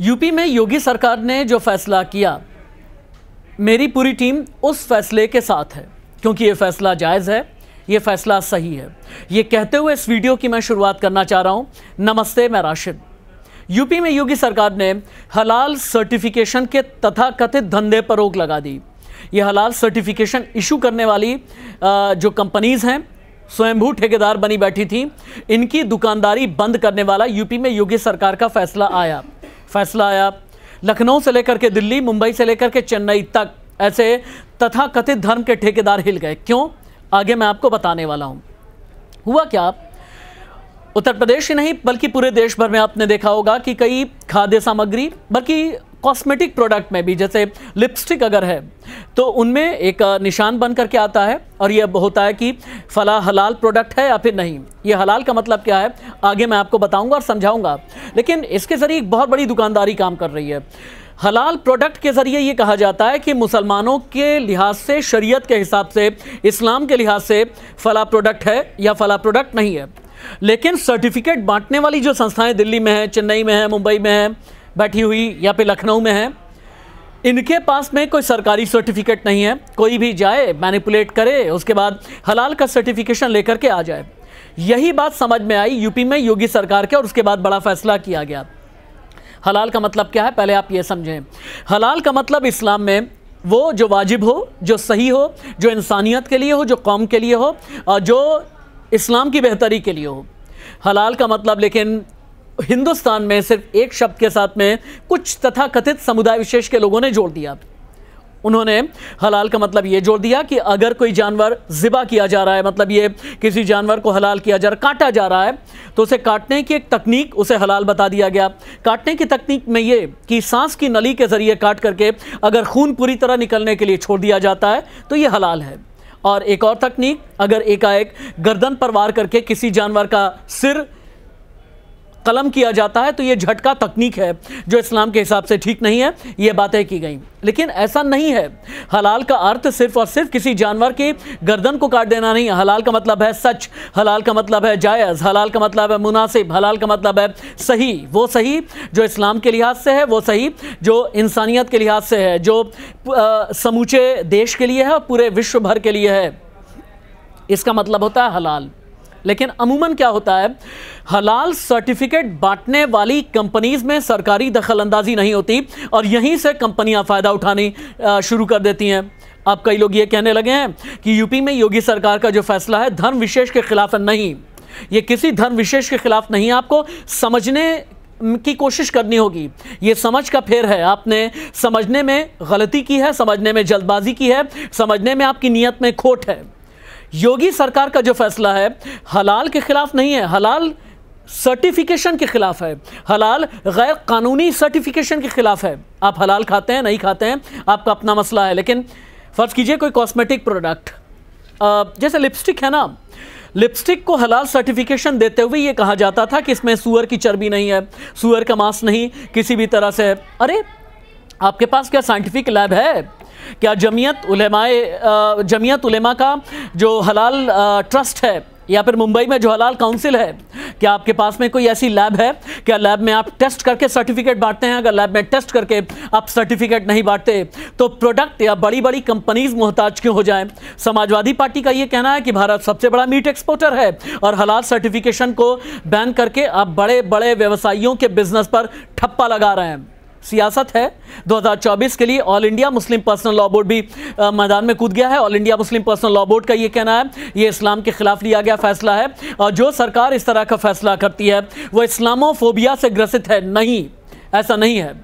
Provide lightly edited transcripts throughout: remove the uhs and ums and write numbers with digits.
UP में योगी सरकार ने जो फैसला किया, मेरी पूरी टीम उस फैसले के साथ है क्योंकि ये फैसला जायज़ है, ये फैसला सही है। ये कहते हुए इस वीडियो की मैं शुरुआत करना चाह रहा हूँ। नमस्ते, मैं राशिद। यूपी में योगी सरकार ने हलाल सर्टिफिकेशन के तथाकथित धंधे पर रोक लगा दी। ये हलाल सर्टिफिकेशन इशू करने वाली जो कंपनीज़ हैं, स्वयंभू ठेकेदार बनी बैठी थी, इनकी दुकानदारी बंद करने वाला यूपी में योगी सरकार का फैसला आया। लखनऊ से लेकर के दिल्ली, मुंबई से लेकर के चेन्नई तक ऐसे तथाकथित धर्म के ठेकेदार हिल गए। क्यों, आगे मैं आपको बताने वाला हूँ। हुआ क्या, उत्तर प्रदेश ही नहीं बल्कि पूरे देश भर में आपने देखा होगा कि कई खाद्य सामग्री, बल्कि कॉस्मेटिक प्रोडक्ट में भी, जैसे लिपस्टिक अगर है तो उनमें एक निशान बन करके आता है और यह होता है कि फला हलाल प्रोडक्ट है या फिर नहीं। ये हलाल का मतलब क्या है आगे मैं आपको बताऊंगा और समझाऊंगा, लेकिन इसके ज़रिए एक बहुत बड़ी दुकानदारी काम कर रही है। हलाल प्रोडक्ट के ज़रिए ये कहा जाता है कि मुसलमानों के लिहाज से, शरीयत के हिसाब से, इस्लाम के लिहाज से फला प्रोडक्ट है या फला प्रोडक्ट नहीं है। लेकिन सर्टिफिकेट बांटने वाली जो संस्थाएं दिल्ली में हैं, चेन्नई में हैं, मुंबई में हैं बैठी हुई, या फिर लखनऊ में हैं, इनके पास में कोई सरकारी सर्टिफिकेट नहीं है। कोई भी जाए, मैनिपुलेट करे, उसके बाद हलाल का सर्टिफिकेशन लेकर के आ जाए। यही बात समझ में आई यूपी में योगी सरकार के, और उसके बाद बड़ा फैसला किया गया। हलाल का मतलब क्या है, पहले आप ये समझें। हलाल का मतलब इस्लाम में वो जो वाजिब हो, जो सही हो, जो इंसानियत के लिए हो, जो कौम के लिए हो और जो इस्लाम की बेहतरी के लिए हो। हलाल का मतलब लेकिन हिंदुस्तान में सिर्फ एक शब्द के साथ में कुछ तथाकथित समुदाय विशेष के लोगों ने जोड़ दिया। उन्होंने हलाल का मतलब ये जोड़ दिया कि अगर कोई जानवर ज़िबा किया जा रहा है, मतलब ये किसी जानवर को हलाल किया जा रहा है, काटा जा रहा है, तो उसे काटने की एक तकनीक, उसे हलाल बता दिया गया। काटने की तकनीक में ये कि सांस की नली के ज़रिए काट करके अगर खून पूरी तरह निकलने के लिए छोड़ दिया जाता है तो ये हलाल है। और एक और तकनीक, अगर एकाएक गर्दन पर वार करके किसी जानवर का सिर कलम किया जाता है तो ये झटका तकनीक है जो इस्लाम के हिसाब से ठीक नहीं है। ये बातें की गई, लेकिन ऐसा नहीं है। हलाल का अर्थ सिर्फ और सिर्फ किसी जानवर की गर्दन को काट देना नहीं है। हलाल का मतलब है सच, हलाल का मतलब है जायज़, हलाल का मतलब है मुनासिब, हलाल का मतलब है सही, वो सही जो इस्लाम के लिहाज से है, वो सही जो इंसानियत के लिहाज से है, जो समूचे देश के लिए है और पूरे विश्व भर के लिए है। इसका मतलब होता है हलाल। लेकिन अमूमन क्या होता है, हलाल सर्टिफिकेट बांटने वाली कंपनीज़ में सरकारी दखलंदाजी नहीं होती और यहीं से कंपनियां फ़ायदा उठानी शुरू कर देती हैं। अब कई लोग ये कहने लगे हैं कि यूपी में योगी सरकार का जो फैसला है धर्म विशेष के ख़िलाफ़ नहीं, ये किसी धर्म विशेष के ख़िलाफ़ नहीं है। आपको समझने की कोशिश करनी होगी, ये समझ का फेर है। आपने समझने में गलती की है, समझने में जल्दबाजी की है, समझने में आपकी नीयत में खोट है। योगी सरकार का जो फैसला है हलाल के ख़िलाफ़ नहीं है, हलाल सर्टिफिकेशन के ख़िलाफ़ है, हलाल गैर कानूनी सर्टिफिकेशन के ख़िलाफ़ है। आप हलाल खाते हैं नहीं खाते हैं, आपका अपना मसला है, लेकिन फ़र्ज़ कीजिए कोई कॉस्मेटिक प्रोडक्ट जैसे लिपस्टिक है ना, लिपस्टिक को हलाल सर्टिफिकेशन देते हुए ये कहा जाता था कि इसमें सूअर की चर्बी नहीं है, सूअर का मांस नहीं किसी भी तरह से। अरे आपके पास क्या साइंटिफिक लैब है? क्या जमीयत उलेमा का जो हलाल ट्रस्ट है या फिर मुंबई में जो हलाल काउंसिल है, क्या आपके पास में कोई ऐसी लैब है? क्या लैब में आप टेस्ट करके सर्टिफिकेट बांटते हैं? अगर लैब में टेस्ट करके आप सर्टिफिकेट नहीं बांटते तो प्रोडक्ट या बड़ी बड़ी कंपनीज मोहताज क्यों हो जाएं? समाजवादी पार्टी का ये कहना है कि भारत सबसे बड़ा मीट एक्सपोर्टर है और हलाल सर्टिफिकेशन को बैन करके आप बड़े बड़े व्यवसायियों के बिजनेस पर ठप्पा लगा रहे हैं। सियासत है। 2024 के लिए all India Muslim personal law board भी मैदान में कूद गया है। All India Muslim personal law board का ये कहना है ये इस्लाम के ख़िलाफ़ लिया गया फैसला है और जो सरकार इस तरह का फैसला करती है वो इस्लामोफोबिया से ग्रसित है। नहीं, ऐसा नहीं है।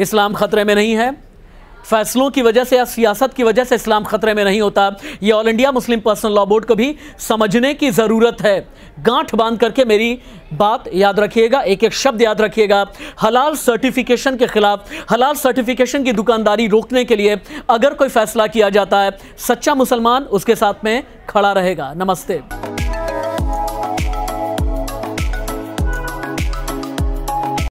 इस्लाम ख़तरे में नहीं है। फैसलों की वजह से या सियासत की वजह से इस्लाम ख़तरे में नहीं होता। ये all India Muslim personal law board को भी समझने की ज़रूरत है। गांठ बांध करके मेरी बात याद रखिएगा, एक एक शब्द याद रखिएगा। हलाल सर्टिफिकेशन के ख़िलाफ़, हलाल सर्टिफिकेशन की दुकानदारी रोकने के लिए अगर कोई फ़ैसला किया जाता है, सच्चा मुसलमान उसके साथ में खड़ा रहेगा। नमस्ते।